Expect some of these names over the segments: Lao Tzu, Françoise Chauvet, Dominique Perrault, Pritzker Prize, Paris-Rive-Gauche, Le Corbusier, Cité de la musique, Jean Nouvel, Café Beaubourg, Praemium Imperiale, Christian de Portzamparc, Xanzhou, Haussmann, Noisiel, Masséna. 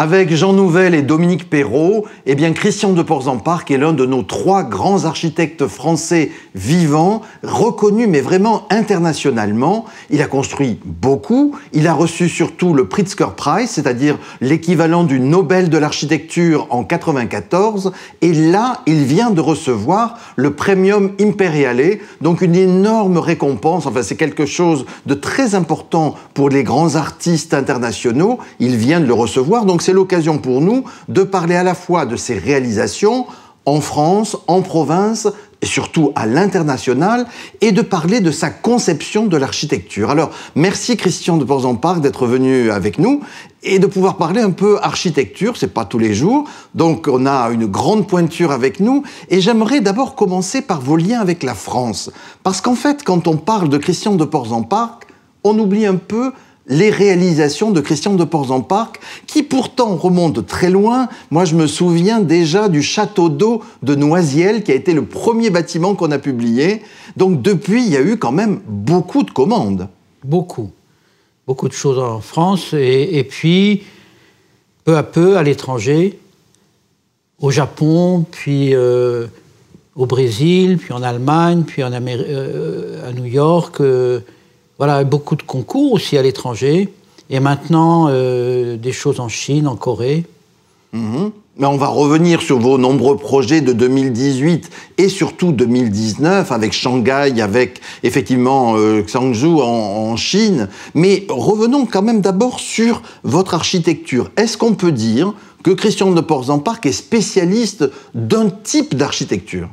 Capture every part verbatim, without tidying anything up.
Avec Jean Nouvel et Dominique Perrault, eh bien Christian de Portzamparc est l'un de nos trois grands architectes français vivants, reconnu mais vraiment internationalement. Il a construit beaucoup, il a reçu surtout le Pritzker Prize, c'est-à-dire l'équivalent du Nobel de l'architecture en mille neuf cent quatre-vingt-quatorze, et là, il vient de recevoir le Praemium Imperiale, donc une énorme récompense, enfin c'est quelque chose de très important pour les grands artistes internationaux, il vient de le recevoir, donc c'est l'occasion pour nous de parler à la fois de ses réalisations en France, en province, et surtout à l'international, et de parler de sa conception de l'architecture. Alors, merci Christian de Portzamparc d'être venu avec nous et de pouvoir parler un peu architecture, c'est pas tous les jours, donc on a une grande pointure avec nous, et j'aimerais d'abord commencer par vos liens avec la France. Parce qu'en fait, quand on parle de Christian de Portzamparc, on oublie un peu les réalisations de Christian de Portzamparc, qui pourtant remontent très loin. Moi, je me souviens déjà du château d'eau de Noisiel, qui a été le premier bâtiment qu'on a publié. Donc, depuis, il y a eu quand même beaucoup de commandes. Beaucoup. Beaucoup de choses en France, et, et puis, peu à peu, à l'étranger, au Japon, puis euh, au Brésil, puis en Allemagne, puis en Amérique, euh, à New York... Euh, Voilà, beaucoup de concours aussi à l'étranger. Et maintenant, euh, des choses en Chine, en Corée. Mmh. Mais on va revenir sur vos nombreux projets de deux mille dix-huit et surtout deux mille dix-neuf, avec Shanghai, avec effectivement euh, Xanzhou en, en Chine. Mais revenons quand même d'abord sur votre architecture. Est-ce qu'on peut dire que Christian de Portzamparc est spécialiste d'un type d'architecture?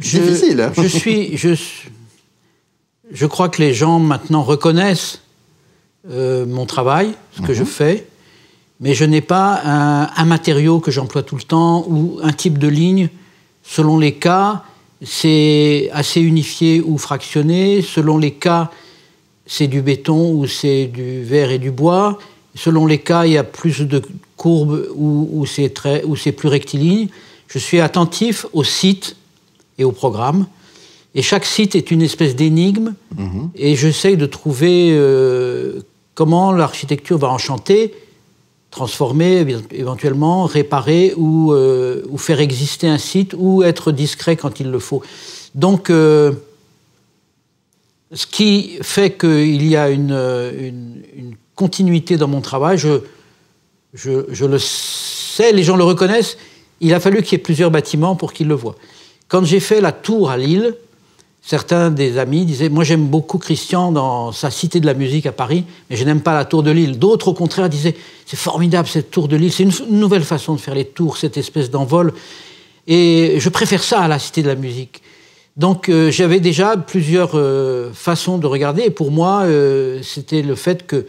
Je, difficile. Hein. je suis, je, je crois que les gens maintenant reconnaissent euh, mon travail, ce que mmh. je fais, mais je n'ai pas un, un matériau que j'emploie tout le temps ou un type de ligne. Selon les cas, c'est assez unifié ou fractionné. Selon les cas, c'est du béton ou c'est du verre et du bois. Selon les cas, il y a plus de courbes ou c'est plus rectiligne. Je suis attentif au site et au programme. Et chaque site est une espèce d'énigme, mmh. et j'essaye de trouver euh, comment l'architecture va enchanter, transformer, éventuellement réparer ou, euh, ou faire exister un site, ou être discret quand il le faut. Donc, euh, ce qui fait qu'il y a une, une, une continuité dans mon travail, je, je, je le sais, les gens le reconnaissent, il a fallu qu'il y ait plusieurs bâtiments pour qu'ils le voient. Quand j'ai fait la tour à Lille, certains des amis disaient « Moi, j'aime beaucoup Christian dans sa Cité de la musique à Paris, mais je n'aime pas la tour de Lille. » D'autres, au contraire, disaient « C'est formidable, cette tour de Lille. C'est une, une nouvelle façon de faire les tours, cette espèce d'envol. Et je préfère ça à la Cité de la musique. » Donc, euh, j'avais déjà plusieurs euh, façons de regarder. Et pour moi, euh, c'était le fait que,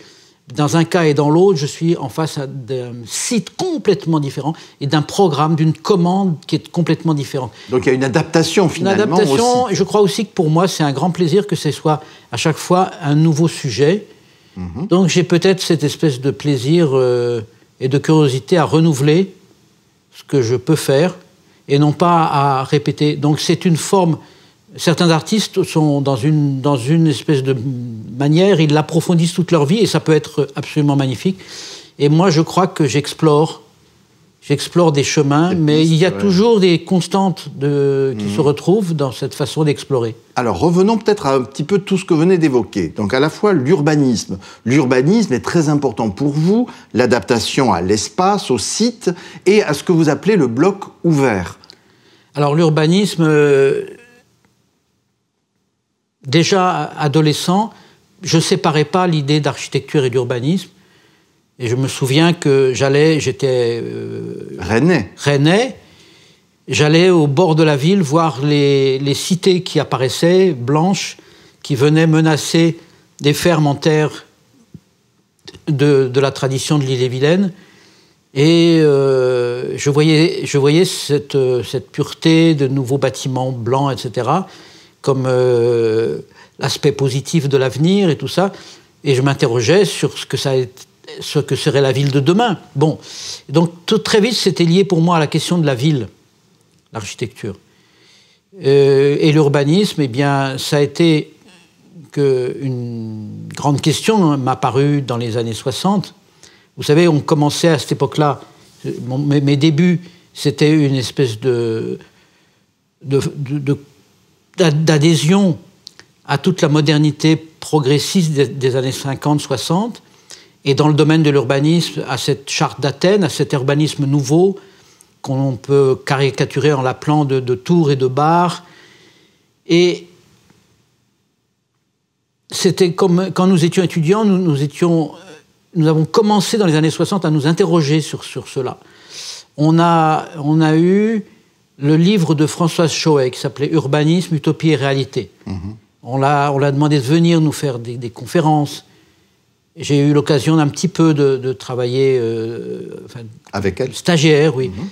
dans un cas et dans l'autre, je suis en face d'un site complètement différent et d'un programme, d'une commande qui est complètement différente. Donc il y a une adaptation finalement. Une adaptation, et je crois aussi que pour moi, c'est un grand plaisir que ce soit à chaque fois un nouveau sujet. Mmh. Donc j'ai peut-être cette espèce de plaisir euh, et de curiosité à renouveler ce que je peux faire et non pas à répéter. Donc c'est une forme... Certains artistes sont dans une, dans une espèce de manière, ils l'approfondissent toute leur vie et ça peut être absolument magnifique. Et moi, je crois que j'explore, j'explore des chemins, des mais pistes, il y a ouais. toujours des constantes de, qui mmh. se retrouvent dans cette façon d'explorer. Alors, revenons peut-être à un petit peu tout ce que vous venez d'évoquer. Donc, à la fois l'urbanisme. L'urbanisme est très important pour vous, l'adaptation à l'espace, au site et à ce que vous appelez le bloc ouvert. Alors, l'urbanisme... Euh, Déjà adolescent, je ne séparais pas l'idée d'architecture et d'urbanisme. Et je me souviens que j'allais, j'étais... Euh, Rennais. Rennais. J'allais au bord de la ville voir les, les cités qui apparaissaient, blanches, qui venaient menacer des fermes en terre de, de la tradition de l'Ille-et-Vilaine. Et euh, je voyais, je voyais cette, cette pureté de nouveaux bâtiments blancs, et cetera, comme euh, l'aspect positif de l'avenir et tout ça. Et je m'interrogeais sur ce que, ça est, ce que serait la ville de demain. Bon, donc tout, très vite, c'était lié pour moi à la question de la ville, l'architecture. Euh, et l'urbanisme, eh bien, ça a été qu'une grande question m'a parue dans les années soixante. Vous savez, on commençait à cette époque-là, mes, mes débuts, c'était une espèce de, de, de, de, d'adhésion à toute la modernité progressiste des, des années cinquante soixante, et dans le domaine de l'urbanisme, à cette charte d'Athènes, à cet urbanisme nouveau, qu'on peut caricaturer en l'appelant de, de tours et de bars. Et c'était comme quand nous étions étudiants, nous, nous, étions, nous avons commencé dans les années soixante à nous interroger sur, sur cela. On a, on a eu le livre de Françoise Chauvet qui s'appelait « Urbanisme, utopie et réalité mmh. ». On l'a demandé de venir nous faire des, des conférences. J'ai eu l'occasion d'un petit peu de, de travailler... Euh, enfin, avec elle stagiaire, oui. Mmh.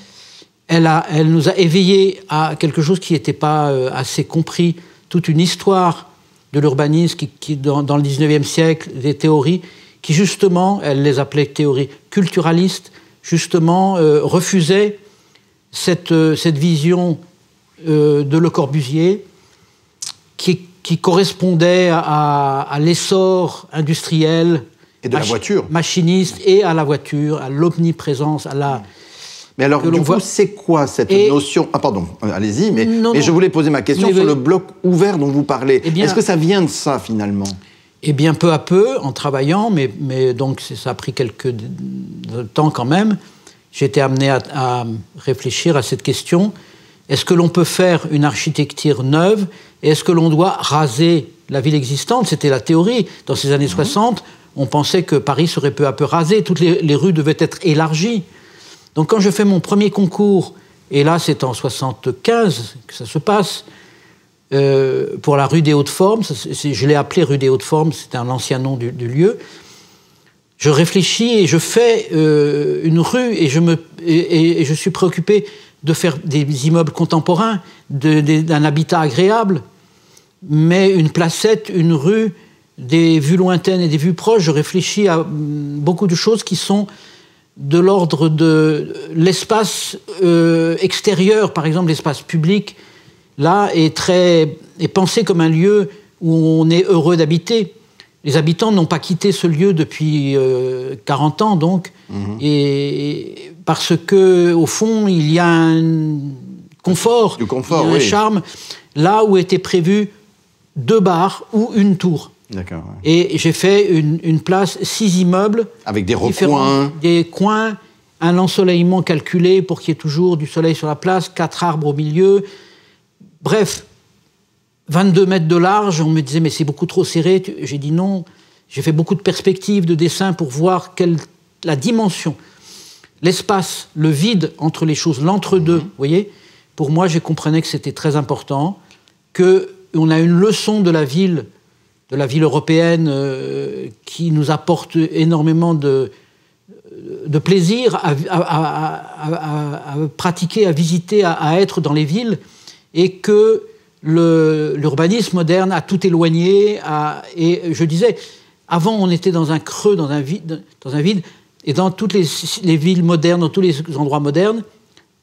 Elle, a, elle nous a éveillés à quelque chose qui n'était pas euh, assez compris, toute une histoire de l'urbanisme qui, qui dans, dans le dix-neuvième siècle, des théories qui, justement, elle les appelait théories culturalistes, justement, euh, refusaient cette, euh, cette vision euh, de Le Corbusier qui, qui correspondait à, à l'essor industriel et de la voiture. Machiniste et à la voiture, à l'omniprésence, à la... Mais alors, du coup, c'est quoi cette et... notion... Ah, pardon, allez-y, mais, non, mais non. je voulais poser ma question mais, sur mais... le bloc ouvert dont vous parlez. Eh bien... Est-ce que ça vient de ça, finalement ? Eh bien, peu à peu, en travaillant, mais, mais donc ça a pris quelques temps quand même, j'ai été amené à, à réfléchir à cette question. Est-ce que l'on peut faire une architecture neuve ? Est-ce que l'on doit raser la ville existante ? C'était la théorie. Dans ces années mmh. soixante, on pensait que Paris serait peu à peu rasé, toutes les, les rues devaient être élargies. Donc quand je fais mon premier concours, et là c'est en soixante-quinze que ça se passe, euh, pour la rue des Hautes-Formes, je l'ai appelée rue des Hautes-Formes, c'était un ancien nom du, du lieu, je réfléchis et je fais euh, une rue et je, me, et, et, et je suis préoccupé de faire des immeubles contemporains, d'un habitat agréable, mais une placette, une rue... des vues lointaines et des vues proches, je réfléchis à beaucoup de choses qui sont de l'ordre de l'espace euh, extérieur, par exemple l'espace public, là, est, très, est pensé comme un lieu où on est heureux d'habiter. Les habitants n'ont pas quitté ce lieu depuis euh, quarante ans, donc, mmh. et, et parce que, au fond, il y a un confort, du confort il y a un oui. charme, là où étaient prévus deux bars ou une tour. D'accord. Ouais. Et j'ai fait une, une place, six immeubles. Avec des recoins. Des coins, un ensoleillement calculé pour qu'il y ait toujours du soleil sur la place, quatre arbres au milieu. Bref, vingt-deux mètres de large. On me disait, mais c'est beaucoup trop serré. J'ai dit non. J'ai fait beaucoup de perspectives, de dessins pour voir quelle, la dimension, l'espace, le vide entre les choses, l'entre-deux. Mmh. Vous voyez, pour moi, je comprenais que c'était très important, qu'on a une leçon de la ville... de la ville européenne euh, qui nous apporte énormément de, de plaisir à, à, à, à, à pratiquer, à visiter, à, à être dans les villes, et que l'urbanisme moderne a tout éloigné. A, et je disais, avant on était dans un creux, dans un vide, dans un vide et dans toutes les, les villes modernes, dans tous les endroits modernes,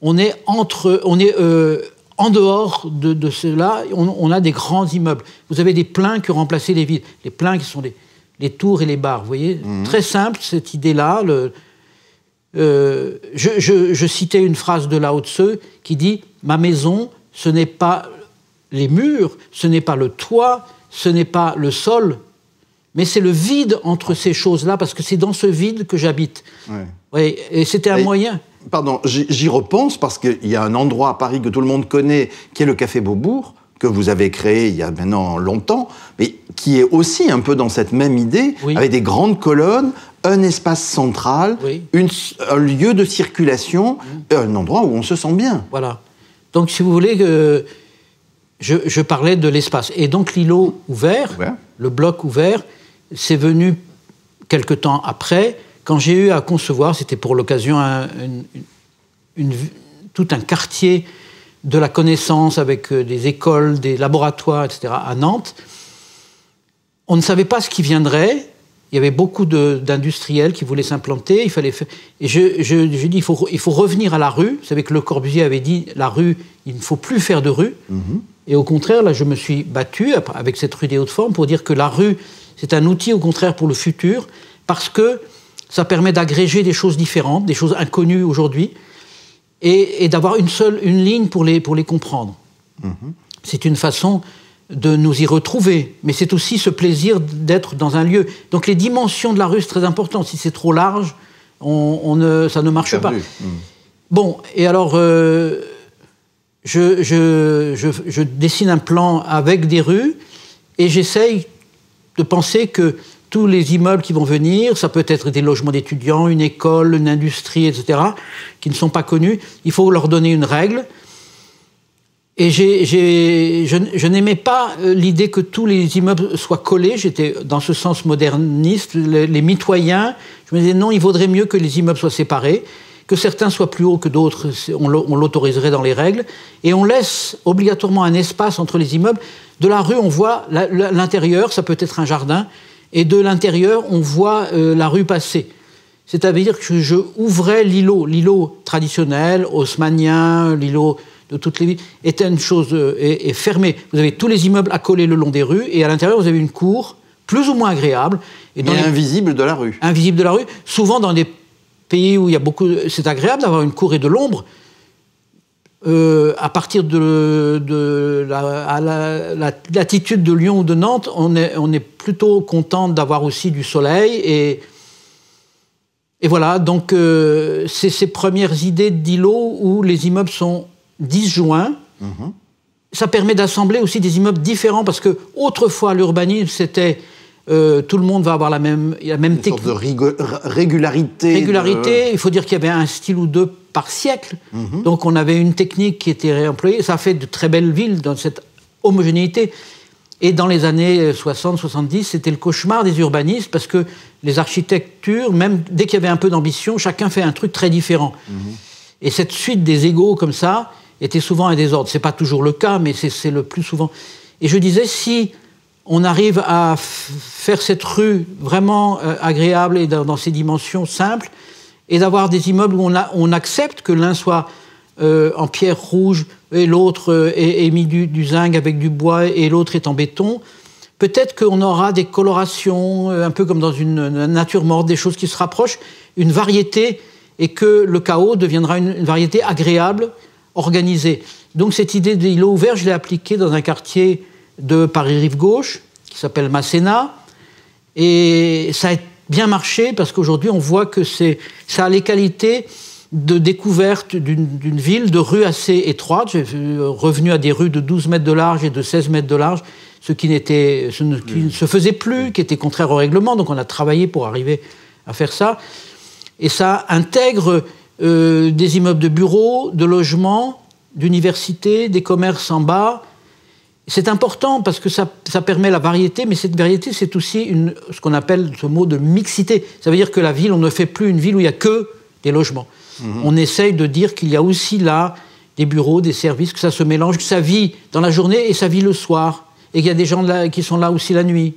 on est, entre, on est euh, en dehors de, de cela, on, on a des grands immeubles. Vous avez des pleins qui ont remplacé les villes. Les pleins qui sont les, les tours et les bars, vous voyez. Mmh. Très simple, cette idée-là. Euh, je, je, je citais une phrase de Lao Tzu qui dit « Ma maison, ce n'est pas les murs, ce n'est pas le toit, ce n'est pas le sol, mais c'est le vide entre ces choses-là, parce que c'est dans ce vide que j'habite. Ouais. » Oui, et c'était un et... moyen... Pardon, j'y repense parce qu'il y a un endroit à Paris que tout le monde connaît, qui est le Café Beaubourg, que vous avez créé il y a maintenant longtemps, mais qui est aussi un peu dans cette même idée, oui. avec des grandes colonnes, un espace central, oui. une, un lieu de circulation, mmh. un endroit où on se sent bien. Voilà. Donc, si vous voulez, euh, je, je parlais de l'espace. Et donc, l'îlot ouvert, ouais. le bloc ouvert, c'est venu quelque temps après... Quand j'ai eu à concevoir, c'était pour l'occasion un, une, une, tout un quartier de la connaissance avec des écoles, des laboratoires, et cetera à Nantes, on ne savait pas ce qui viendrait, il y avait beaucoup d'industriels qui voulaient s'implanter. Il fallait faire... Et je, je, je dis, il faut, il faut revenir à la rue. Vous savez que Le Corbusier avait dit, la rue, il ne faut plus faire de rue. Mmh. Et au contraire, là, je me suis battu avec cette rue des Hauts-de-Forme pour dire que la rue, c'est un outil, au contraire, pour le futur, parce que ça permet d'agréger des choses différentes, des choses inconnues aujourd'hui, et, et d'avoir une seule, une ligne pour les, pour les comprendre. Mmh. C'est une façon de nous y retrouver, mais c'est aussi ce plaisir d'être dans un lieu. Donc les dimensions de la rue, c'est très important. Si c'est trop large, on, on ne, ça ne marche pas. Mmh. Bon, et alors, euh, je, je, je, je dessine un plan avec des rues, et j'essaye de penser que tous les immeubles qui vont venir, ça peut être des logements d'étudiants, une école, une industrie, et cetera, qui ne sont pas connus, il faut leur donner une règle. Et j'ai, j'ai, je, je n'aimais pas l'idée que tous les immeubles soient collés. J'étais dans ce sens moderniste, les, les mitoyens. Je me disais non, il vaudrait mieux que les immeubles soient séparés, que certains soient plus hauts que d'autres, on l'autoriserait dans les règles. Et on laisse obligatoirement un espace entre les immeubles. De la rue, on voit l'intérieur, ça peut être un jardin. Et de l'intérieur, on voit euh, la rue passer. C'est-à-dire que je ouvrais l'îlot. L'îlot traditionnel, haussmannien, l'îlot de toutes les villes, était une chose euh, est, est fermée. Vous avez tous les immeubles accolés le long des rues, et à l'intérieur, vous avez une cour plus ou moins agréable. Et dans Mais les... invisible de la rue. Invisible de la rue. Souvent, dans des pays où il y a beaucoup... C'est agréable d'avoir une cour et de l'ombre. Euh, à partir de, de l'attitude la, la, la, de Lyon ou de Nantes, on est, on est plutôt content d'avoir aussi du soleil. Et, et voilà, donc euh, c'est ces premières idées d'îlots où les immeubles sont disjoints. Mmh. Ça permet d'assembler aussi des immeubles différents, parce que autrefois l'urbanisme, c'était... Euh, tout le monde va avoir la même, la même technique. Une sorte de régularité. Régularité, de... il faut dire qu'il y avait un style ou deux par siècle. Mm-hmm. Donc on avait une technique qui était réemployée. Ça a fait de très belles villes dans cette homogénéité. Et dans les années soixante soixante-dix, c'était le cauchemar des urbanistes, parce que les architectures, même dès qu'il y avait un peu d'ambition, chacun fait un truc très différent. Mm-hmm. Et cette suite des égaux comme ça était souvent un désordre. C'est pas toujours le cas, mais c'est le plus souvent. Et je disais, si... on arrive à faire cette rue vraiment euh, agréable et dans, dans ses dimensions simples, et d'avoir des immeubles où on, a, on accepte que l'un soit euh, en pierre rouge et l'autre euh, est, est mis du, du zinc avec du bois et l'autre est en béton. Peut-être qu'on aura des colorations, euh, un peu comme dans une, une nature morte, des choses qui se rapprochent, une variété, et que le chaos deviendra une, une variété agréable, organisée. Donc cette idée de l'îlot ouvert, je l'ai appliquée dans un quartier de Paris-Rive-Gauche, qui s'appelle Masséna. Et ça a bien marché, parce qu'aujourd'hui, on voit que ça a les qualités de découverte d'une ville, de rues assez étroites. J'ai revenu à des rues de douze mètres de large et de seize mètres de large, ce qui, ce ne, qui ne se faisait plus, qui était contraire au règlement. Donc on a travaillé pour arriver à faire ça. Et ça intègre euh, des immeubles de bureaux, de logements, d'universités, des commerces en bas. C'est important parce que ça, ça permet la variété, mais cette variété, c'est aussi une, ce qu'on appelle ce mot de mixité. Ça veut dire que la ville, on ne fait plus une ville où il n'y a que des logements. Mmh. On essaye de dire qu'il y a aussi là des bureaux, des services, que ça se mélange, que ça vit dans la journée et ça vit le soir. Et qu'il y a des gens là, qui sont là aussi la nuit.